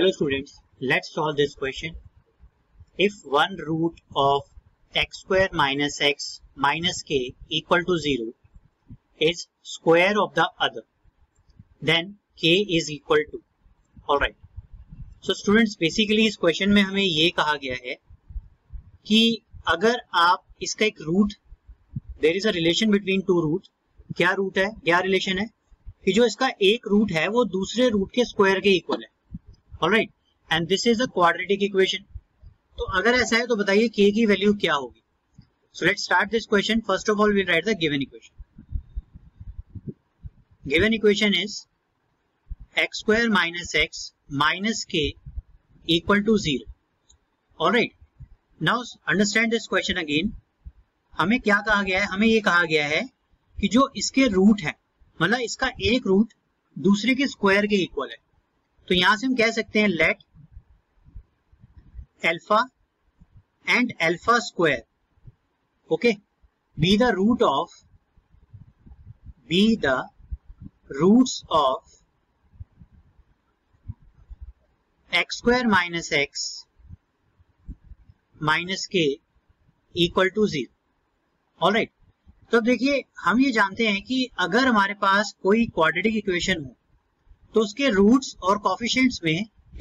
Hello students, let's solve this question. If one root of x square minus x minus k equal to 0 is square of the other, then k is equal to. Alright. So students, basically इस question में हमें ये कहा गया है कि अगर आप इसका एक root, there is a relation between two root, क्या root है, क्या relation है कि जो इसका एक root है वो दूसरे root के square के equal है. Alright, and this is a quadratic equation. तो अगर ऐसा है तो बताइए k की वैल्यू क्या होगी. So let's start this question. First of all, we'll write the given equation. Given equation is x square minus x minus k equal to 0. Alright, now understand this question again. हमें क्या कहा गया है, हमें ये कहा गया है कि जो इसके रूट है मतलब इसका एक रूट दूसरे के स्क्वायर के इक्वल है. तो यहां से हम कह सकते हैं let alpha and alpha square okay be the roots of x square minus x minus के इक्वल टू 0. ऑलराइट, तो देखिए हम ये जानते हैं कि अगर हमारे पास कोई क्वाड्रेटिक इक्वेशन हो तो उसके रूट्स और कॉफिशिएंट्स में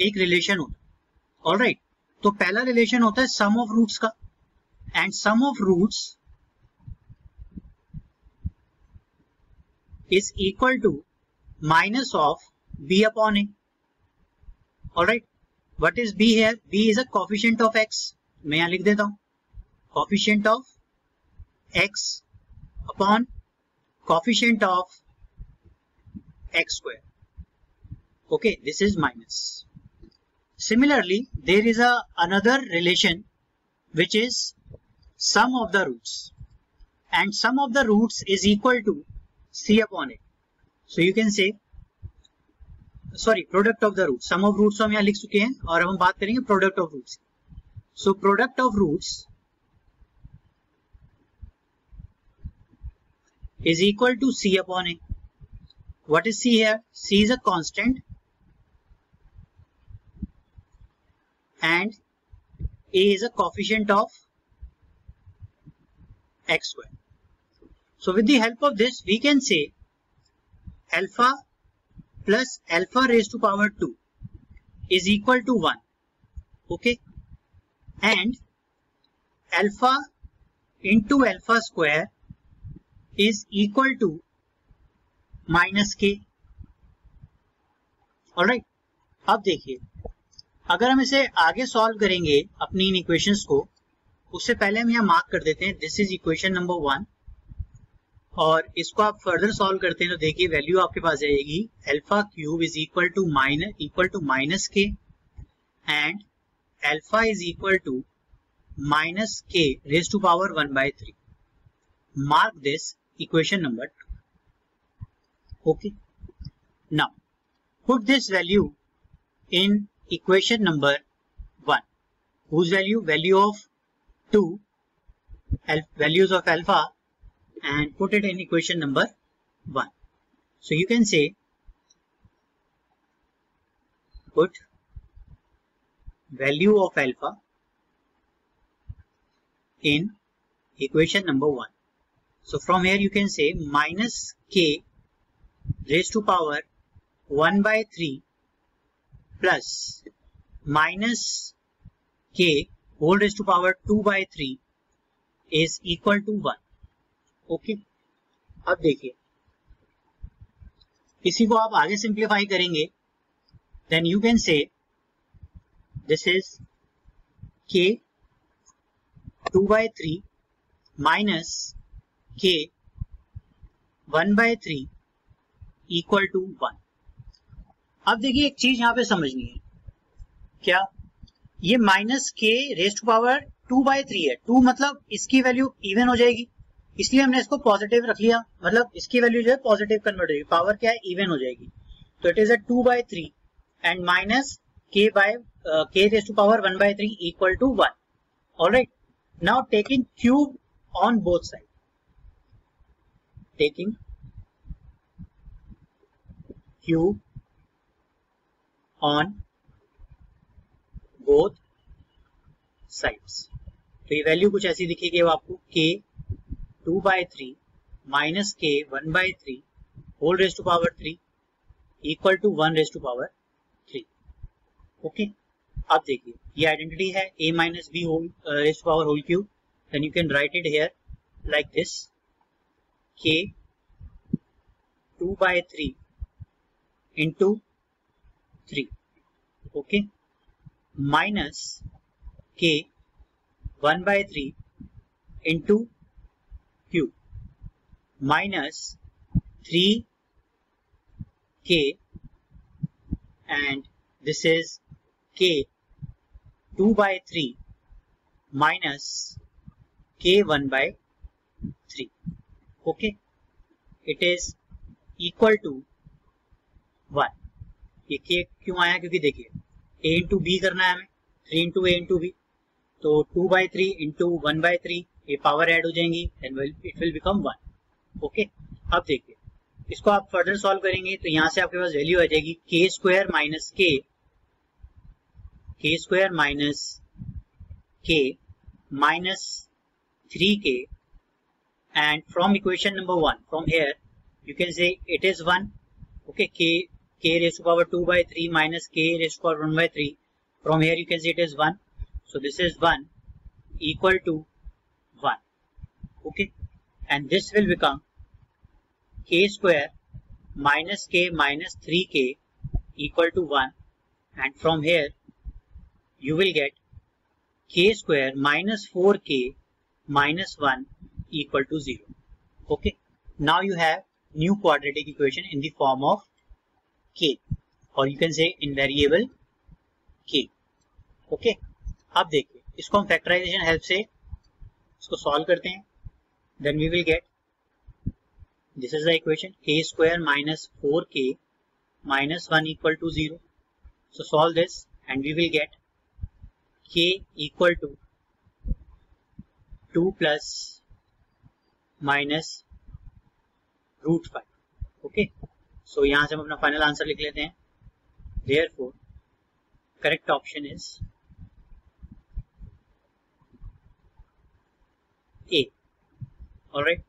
एक रिलेशन होता है. ऑलराइट, तो पहला रिलेशन होता है सम ऑफ रूट्स का, and sum of roots is equal to minus of b upon a. Alright, what is b here, b is a coefficient of x. मैं यहां लिख देता हूं coefficient of x upon coefficient of x square. Okay, this is minus. Similarly, there is another relation which is sum of the roots, and sum of the roots is equal to c upon a. So you can say, sorry, product of the roots. Sum of roots हम यहाँ लिख चुके हैं और अब हम बात करेंगे product of roots. So product of roots is equal to c upon a. What is c here? C is a constant. And a is a coefficient of x square. So with the help of this, we can say alpha plus alpha raised to power 2 is equal to 1. Okay. And alpha into alpha square is equal to minus k. Alright. अब देखिए अगर हम इसे आगे solve करेंगे अपनी इन equations को, उससे पहले हम यहाँ मार्क कर देते हैं दिस इज इक्वेशन नंबर 1, और इसको आप फर्दर सॉल्व करते हैं तो देखिए वैल्यू आपके पास आएगी alpha cube is equal to minus के and alpha is equal to minus के raise to power 1/3. Mark this equation number 2. Okay, now put this value in equation number 1, whose value of 2, values of alpha, and put it in equation number 1. So you can say put value of alpha in equation number 1. So from here you can say minus k raised to power 1/3 plus minus k whole raised to power 2/3 is equal to 1. Okay, अब देखिए इसी को आप आगे simplify करेंगे then you can say this is k 2/3 minus k 1/3 equal to 1. अब देखिए एक चीज यहाँ पे समझनी है, क्या ये माइनस के रेज टू पावर 2/3 है. 2 मतलब इसकी वैल्यू इवन हो जाएगी, इसलिए हमने इसको पॉजिटिव रख लिया, मतलब इसकी वैल्यू जो है पॉजिटिव कन्वर्ट हो जाएगी, पावर क्या है इवन हो जाएगी. तो it is a 2/3 and minus के बाय के raise to power 1/3 equal to 1. Alright, now taking cube on both side, taking cube on both sides. तो ये वैल्यू कुछ ऐसी दिखेगी आपको k 2/3 minus k 1/3 whole raise to power 3 equal to 1 raise to power 3। Okay, अब देखिए ये identity है a minus b whole raise to power whole cube. Then you can write it here like this, k 2/3 into 3 okay minus k 1/3 into cube minus 3k and this is k 2/3 minus k 1/3 okay it is equal to 1। ये k क्यों आया, क्योंकि देखिए a into B करना है हमें, 3 into a into B, तो 2/3 into 1/3 ये पावर ऐड हो जाएंगी and it will become 1। Okay, अब देखिए इसको आप फर्दर सॉल्व करेंगे तो यहाँ से आपके पास वैल्यू आ जाएगी k square minus k minus 3k and from equation number 1 from here you can say it is 1। Okay, k raised to power 2/3 minus k raised to power 1/3 from here you can see it is 1, so this is 1 equal to 1 okay and this will become k square minus k minus 3k equal to 1 and from here you will get k square minus 4k minus 1 equal to 0 okay. Now you have new quadratic equation in the form of k और you can say in variable k okay. अब देखिए इसको हम factorisation help से इसको solve करते हैं। Then we will get this is the equation k square minus 4k minus 1 equal to 0। So solve this and we will get k equal to 2 plus minus √5 okay. So यहाँ से हम अपना final answer लिख लेते हैं। Therefore correct option is A. Alright.